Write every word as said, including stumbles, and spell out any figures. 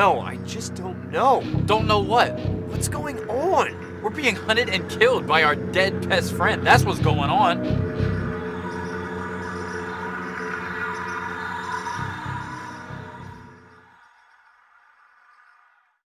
know. I just don't know. Don't know what? What's going on? We're being hunted and killed by our dead best friend. That's what's going on.